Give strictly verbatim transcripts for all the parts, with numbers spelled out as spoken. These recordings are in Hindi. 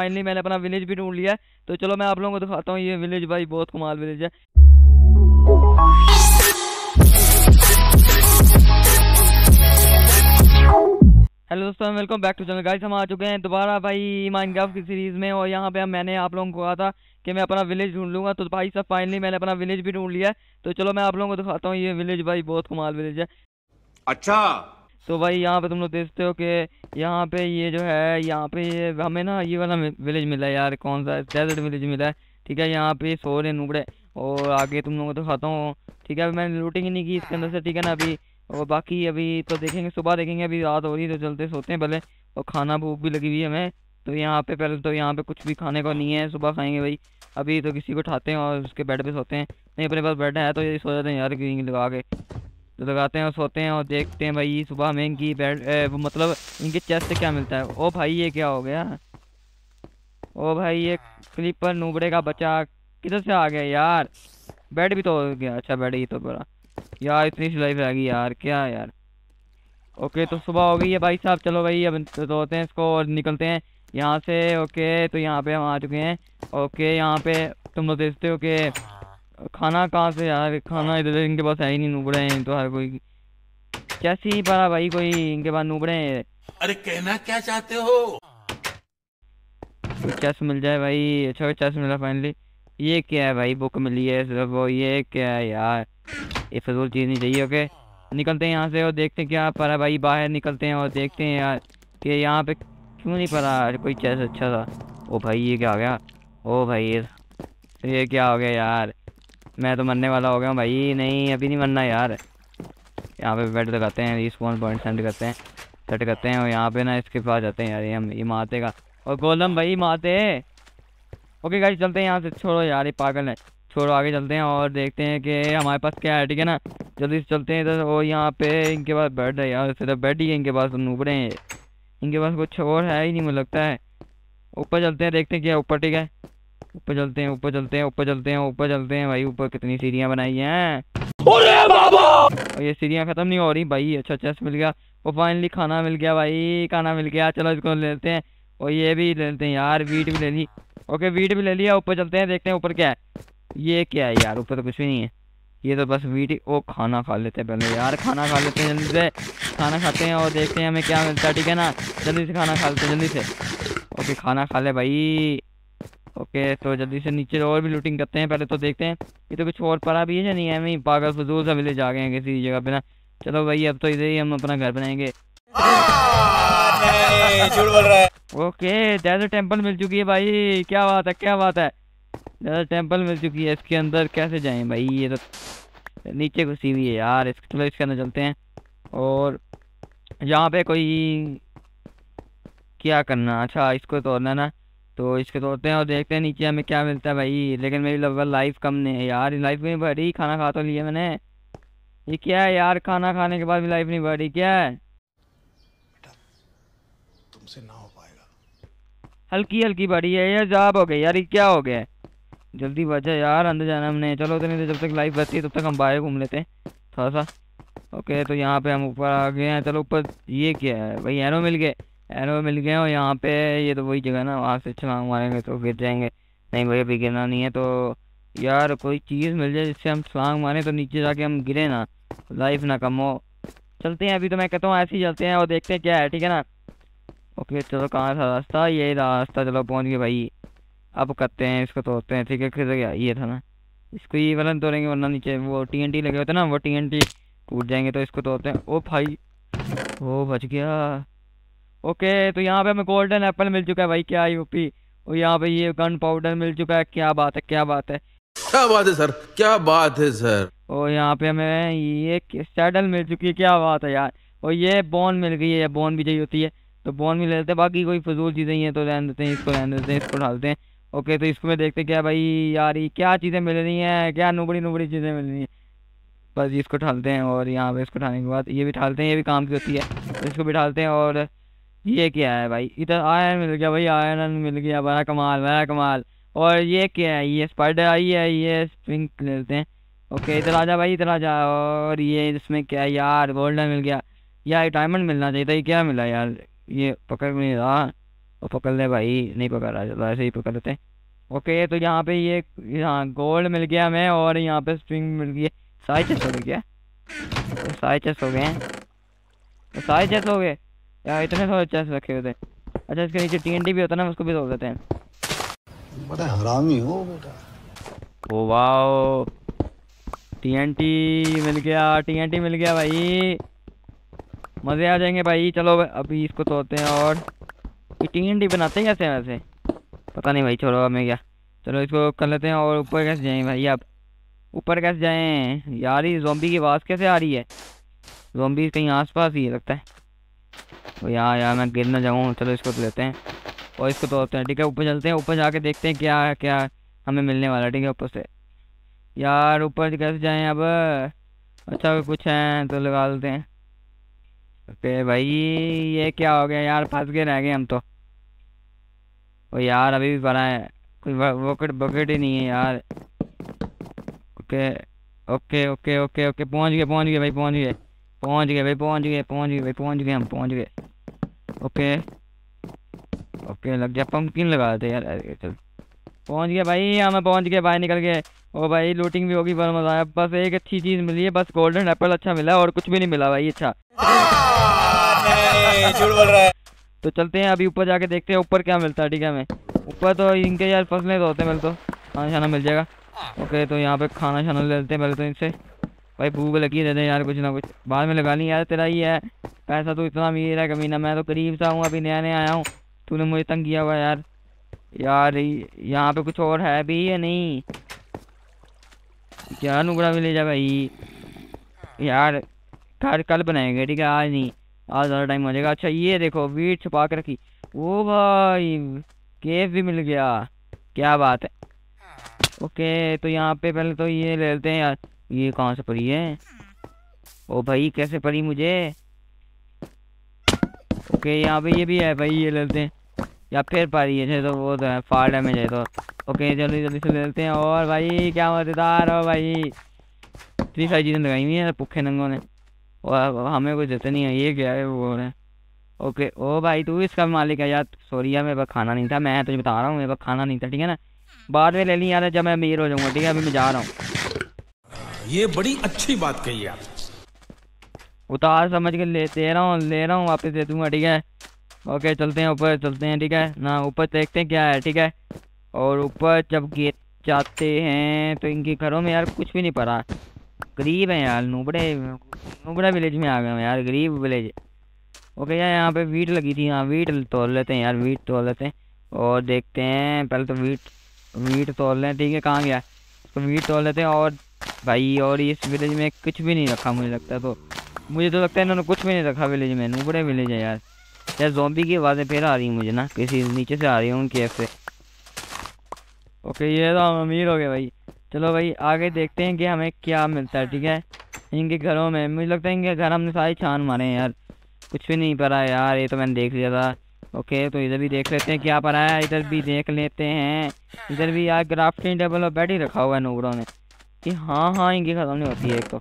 फाइनली मैंने अपना विलेज भी ढूंढ लिया है, तो चलो मैं आप लोगों को दिखाता हूँ ये विलेज। भाई बहुत कमाल विलेज है। हेलो दोस्तों, welcome back to channel. Guys हम आ चुके हैं दोबारा भाई माइनक्राफ्ट की सीरीज में, और यहाँ पे मैंने आप लोगों को कहा था कि मैं अपना विलेज ढूंढ लूँगा, तो भाई सब फाइनली मैंने अपना विलेज भी ढूंढ लिया है, तो चलो मैं आप लोगों को दिखाता हूँ ये विलेज। भाई बहुत कमाल विलेज है। अच्छा तो भाई यहाँ पे तुम लोग देखते हो कि यहाँ पे ये जो है, यहाँ पे ये हमें ना ये वाला विलेज मिला है यार, कौन सा डेजर्ट विलेज मिला है। ठीक है, यहाँ पे सो रहे नुबड़े, और आगे तुम लोगों को दिखाता हूँ। ठीक है, मैंने लूटिंग ही नहीं की इसके अंदर से। ठीक है ना, अभी और बाकी अभी तो देखेंगे, सुबह देखेंगे। अभी रात हो रही है तो चलते सोते हैं पहले, और खाना भूख भी लगी हुई है हमें। तो यहाँ पे पहले तो यहाँ पे कुछ भी खाने को नहीं है, सुबह खाएंगे भाई। अभी तो किसी को उठाते हैं और उसके बेड पे सोते हैं। नहीं, अपने पास बेड है तो ये सो जाते हैं यार, ग्रीन लगा के तो लगाते हैं और सोते हैं, और देखते हैं भाई सुबह में इनकी बेड ए, वो मतलब इनके चेस्ट से क्या मिलता है। ओ भाई ये क्या हो गया। ओ भाई ये क्लिपर नूबड़े का बच्चा किधर से आ गया यार। बेड भी तो हो गया। अच्छा बेड ही तो बड़ा यार, इतनी सिलाई आ गई यार, क्या यार। ओके तो सुबह हो गई है भाई साहब। चलो भाई अब सोते हैं इसको और निकलते हैं यहाँ से। ओके तो यहाँ पे हम आ चुके हैं। ओके यहाँ पे तुम लोग देखते हो कि खाना कहाँ से यार, खाना इधर इनके पास है ही नहीं। नूबड़े हैं तो हर कोई कैसे ही पड़ा भाई, कोई इनके पास नूबड़े हैं। अरे कहना क्या चाहते हो। तो चेस मिल जाए भाई। अच्छा चेस मिला फाइनली। ये क्या है भाई, बुक मिली है सिर्फ। वो ये क्या है यार, ये फिजूल चीज़ नहीं चाहिए। ओके निकलते हैं यहाँ से और देखते हैं क्या पड़ा भाई। बाहर निकलते हैं और देखते हैं यार कि यहाँ पे क्यों नहीं पड़ा कोई चेस अच्छा था। ओ भाई ये क्या हो गया। ओ भाई ये क्या हो गया यार, मैं तो मरने वाला हो गया हूँ भाई। नहीं अभी नहीं मरना यार। यहाँ पे बेड लगाते हैं, रिस्पॉन्स पॉइंट सेंड करते हैं, सेट करते हैं, और यहाँ पे ना इसके पास जाते हैं यार। ये हम ये मारते का और गोलम भाई मारते। ओके गाइस चलते हैं यहाँ से। छोड़ो यार ये पागल है, छोड़ो। आगे चलते हैं और देखते हैं कि हमारे पास क्या है। ठीक है ना, जल्दी से चलते हैं इधर। और यहाँ पे इनके पास बेड है यार, सिर्फ बेड ही है इनके पास। नूबड़े हैं, इनके पास कुछ और है ही नहीं मुझे लगता है। ऊपर चलते हैं, देखते हैं क्या ऊपर। ठीक है ऊपर चलते हैं, ऊपर चलते हैं, ऊपर चलते हैं, ऊपर चलते हैं भाई। ऊपर कितनी सीढ़ियाँ बनाई हैं। अरे बाबा और ये सीढ़ियाँ खत्म नहीं हो रही भाई। अच्छा चेस्ट मिल गया और फाइनली खाना मिल गया भाई, खाना मिल गया। चलो इसको लेते हैं और ये भी लेते हैं यार, वीट भी ले ली। ओके वीट भी ले लिया। ऊपर चलते हैं, देखते हैं ऊपर क्या है। ये क्या है यार, ऊपर तो कुछ भी नहीं है। ये तो बस वीट और खाना खा लेते हैं पहले यार, खाना खा लेते हैं जल्दी से। खाना खाते हैं और देखते हैं हमें क्या मिलता है। ठीक है ना, जल्दी से खाना खा लेते हैं, जल्दी से। ओके खाना खा ले भाई। ओके okay, तो जल्दी से नीचे और भी लूटिंग करते हैं। पहले तो देखते हैं ये तो कुछ और पड़ा भी है या नहीं है। मैं पागल फजूल सा विलेज आ गए हैं किसी जगह पे ना। चलो भाई अब तो इधर ही हम अपना घर बनाएंगे। ओके डेजर्ट टेंपल मिल चुकी है भाई, क्या बात है क्या बात है। डेजर्ट टेंपल मिल चुकी है, इसके अंदर कैसे जाए भाई। ये तो नीचे घुसी हुई है यार। चलो इसके अंदर चलते हैं। और यहाँ पे कोई क्या करना, अच्छा इसको तोड़ना ना, तो इसके तोड़ते हैं और देखते हैं नीचे हमें क्या मिलता है भाई। लेकिन मेरी लगभग लाइफ कम नहीं है यार, लाइफ नहीं बढ़ी। खाना खा तो लिया मैंने। ये क्या है यार, खाना खाने के बाद भी लाइफ नहीं बढ़ी, क्या है। बेटा तुमसे ना हो पाएगा, हल्की हल्की बढ़ी है यार। जाब हो गई यार, ये क्या हो गया। जल्दी बचा यार, अंदर जाना हमने। चलो तो नहीं, जब तक लाइफ बचती है तब तक हम बाहर घूम लेते हैं थोड़ा सा। ओके तो यहाँ पे हम ऊपर आ गए हैं। चलो ऊपर ये क्या है भाई, एरो मिल गए, एरो मिल गए। और यहाँ पे ये तो वही जगह ना, वहाँ से छलांग मारेंगे तो गिर जाएंगे। नहीं भाई अभी गिरना नहीं है, तो यार कोई चीज़ मिल जाए जिससे हम छलांग मारें तो नीचे जाके हम गिरे ना, लाइफ ना कम हो। चलते हैं अभी तो मैं कहता हूँ ऐसे ही चलते हैं और देखते हैं क्या है। ठीक है ना। ओके चलो कहाँ था रास्ता, यही रास्ता। चलो पहुँच गए भाई। अब करते हैं इसको तोड़ते हैं। ठीक है किधर गया ये था ना, इसको ये वाला तोड़ेंगे वरना नीचे वो टी एन टी लगे होते ना, वो टी एन टी कूद जाएंगे। तो इसको तोड़ते हैं। ओ भाई वो बच गया। ओके तो यहाँ पे हमें गोल्डन एप्पल मिल चुका है भाई, क्या यूपी। और यहाँ पे ये गन पाउडर मिल चुका है, क्या बात है क्या बात है क्या बात है सर, क्या बात है सर। और यहाँ पे हमें ये सैडल मिल चुकी है, क्या बात है यार। और ये बोन मिल गई है, बोन भी चाहिए होती है तो बोन भी ले लेते हैं। बाकी कोई फजूल चीज़ें ही हैं तो रहने देते हैं, इसको रहने देते हैं, इसको डालते हैं। ओके तो इसको में देखते क्या भाई यार, ये क्या चीज़ें मिल रही हैं, क्या नुबड़ी नुबड़ी चीज़ें मिल रही हैं। बस इसको ढालते हैं और यहाँ पे इसको ढालने के बाद ये भी ढालते हैं, ये भी काम की होती है, इसको भी ढालते हैं। और ये क्या है भाई, इधर आयरन मिल गया भाई, आयरन मिल गया, बड़ा कमाल बड़ा कमाल। और ये क्या है, ये स्पाइडर आई है, ये स्प्रिंग लेते हैं। ओके इधर आजा भाई इधर आजा। और ये इसमें क्या है यार, गोल्डन मिल गया यार, डायमंड मिलना चाहिए था, ये क्या मिला यार, ये पकड़ नहीं रहा। और पकड़ ले भाई, नहीं पकड़ा चलो ऐसे ही पकड़ लेते हैं। ओके तो यहाँ पे ये यहाँ गोल्ड मिल गया हमें और यहाँ पे स्ट्रिंग मिल गई है, साढ़े छः सौ मिल गया, साढ़े छः सौ हो गए हैं, साढ़े छः सौ हो गए यार, इतने थोड़े चेस रखे होते हैं। अच्छा इसके नीचे टी एन टी भी होता है ना, उसको भी तोड़ देते हैं। बड़ा हरामी हो बेटा। ओ वाह टी एन टी मिल गया, टी एन टी मिल गया भाई, मज़े आ जाएंगे भाई। चलो अभी इसको तोड़ते हैं और टी एन टी बनाते हैं कैसे वैसे पता नहीं भाई, छोड़ो हमें क्या, चलो इसको कर लेते हैं। और ऊपर कैसे जाएँ भाई, आप ऊपर कैसे जाएँ यार, ये ज़ॉम्बी की आवाज़ कैसे आ रही है, ज़ॉम्बी कहीं आसपास ही लगता है। तो यार यार मैं गिर ना जाऊँ, चलो इसको तो लेते हैं और इसको तोड़ते हैं। ठीक है ऊपर चलते हैं, ऊपर जाके देखते हैं क्या क्या हमें मिलने वाला है। ठीक है ऊपर से यार ऊपर कैसे जाएँ अब, अच्छा कुछ है तो लगा लेते हैं। ओके भाई ये क्या हो गया यार, फंस के रह गए हम तो। और यार अभी भी बड़ा है कोई वोकट बकेट ही नहीं है यार। Okay okay okay okay okay पहुंच गए पहुंच गए भाई पहुंच गए पहुंच गए भाई पहुंच गए पहुंच गए भाई पहुंच गए हम पहुंच गए। ओके ओके लग जा पंपकिन लगा देते यार, चल पहुंच गए भाई हमें, पहुंच गए भाई निकल गए। और भाई लूटिंग भी होगी बहुत मज़ा आया, बस एक अच्छी चीज़ मिली है, बस गोल्डन एप्पल अच्छा मिला और कुछ भी नहीं मिला भाई। अच्छा झूठ बोल रहा है, तो चलते हैं अभी ऊपर जाके देखते हैं ऊपर क्या मिलता है। ठीक है हमें ऊपर तो इनके यार फसलें तो होते हैं, पहले तो खाना छाना मिल जाएगा। ओके तो यहाँ पे खाना छाना ले लेते हैं पहले तो इनसे, भाई भूख लगी रहते हैं यार, कुछ ना कुछ बाद में लगा नहीं यार, तेरा ही है पैसा, तो इतना अमीर है कमीना, मैं तो गरीब सा हूँ, अभी नया नया आया हूँ, तूने मुझे तंग किया हुआ यार। यार यहाँ पर कुछ और है भी या नहीं, क्या नुकड़ा भी ले जा भाई यार, घर कल बनाएंगे ठीक है, आज नहीं, आज ज़्यादा टाइम हो जाएगा। अच्छा ये देखो वीट छुपा के रखी, वो भाई केव भी मिल गया, क्या बात है। ओके तो यहाँ पे पहले तो ये ले लेते हैं यार, ये कहाँ से परी है, ओ भाई कैसे परी मुझे। ओके यहाँ पे ये भी है भाई, ये ले लेते हैं या फिर परी है तो वो तो है फाड़ डैमेज है तो। ओके जल्दी जल्दी से ले लेते हैं। और भाई क्या मज़ेदार हो भाई, इतनी सारी चीज़ें लगाई हुई हैं भूखे नंगों ने और हमें कुछ देते नहीं है, ये क्या है वो है। ओके ओ भाई तू इसका मालिक है यार, सॉरी यार मेरे पास खाना नहीं था, मैं तुझे बता रहा हूँ मेरे पास खाना नहीं था ठीक है ना, बाद में ले ली यार जब मैं अमीर हो जाऊँगा। ठीक है अभी मैं जा रहा हूँ, ये बड़ी अच्छी बात कही यार, उतार समझ के ले दे रहा हूँ ले रहा हूँ वापस दे दूँगा ठीक है। ओके चलते हैं ऊपर चलते हैं ठीक है ना, ऊपर देखते हैं क्या है ठीक है। और ऊपर जब गेट जाते हैं तो इनके घरों में यार कुछ भी नहीं पड़ा, गरीब है यार, नुबड़े नुबड़ा विलेज में आ गए हैं यार, गरीब विलेज। ओके यार यहाँ पे वीट लगी थी, हाँ वीट तोड़ लेते हैं यार, वीट तोड़ लेते हैं और देखते हैं पहले तो वीट वीट तोड़ लें ठीक है, कहाँ गया तो वीट तोड़ लेते हैं। और भाई और इस विलेज में कुछ भी नहीं रखा मुझे लगता, तो मुझे तो लगता है इन्होंने कुछ भी नहीं रखा विलेज में, नुबड़े विलेज है यार। यार ज़ॉम्बी की आवाज़ें फिर आ रही हैं मुझे ना, किसी नीचे से आ रही है उनकी ऐप से। ओके ये तो हम अमीर हो गए भाई, चलो भाई आगे देखते हैं कि हमें क्या मिलता है ठीक है। इनके घरों में मुझे लगता है इनके घर हमने सारे छान मारे हैं यार, कुछ भी नहीं पड़ा यार, ये तो मैंने देख लिया था। ओके तो इधर भी देख लेते हैं क्या पड़ा है, इधर भी देख लेते हैं, इधर भी यार ग्राफ्टिंग टेबल और बैठ ही रखा हुआ है नूबड़ों ने कि हाँ हाँ इनकी ख़त्म नहीं होती है एक तो,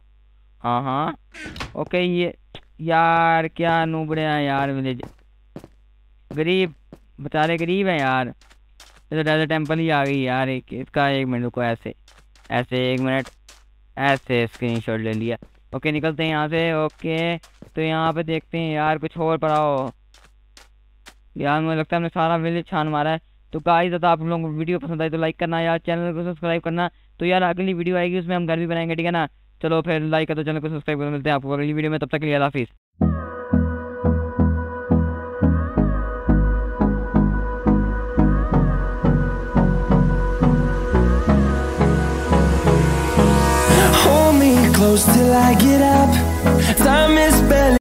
हाँ हाँ। ओके ये यार क्या नूबड़े हैं यार, विलेज गरीब बेचारे गरीब है यार। इधर टेम्पल ही आ गई यार, एक इसका एक मिनट को ऐसे ऐसे एक मिनट ऐसे स्क्रीनशॉट ले लिया। ओके निकलते हैं यहाँ से। ओके तो यहाँ पे देखते हैं यार कुछ और पड़ा हो यार, मुझे लगता है हमने सारा विलेज छान मारा है। तो गाइस अगर आप लोगों को वीडियो पसंद आई तो लाइक करना यार, चैनल को सब्सक्राइब करना, तो यार अगली वीडियो आएगी उसमें हम घर भी बनाएंगे ठीक है ना। चलो फिर लाइक कर दो, चैनल को सब्सक्राइब कर, मिलते हैं आपको अगली वीडियो में, तब तक के लिए अल्लाह हाफिज़। Till I get up, time is barely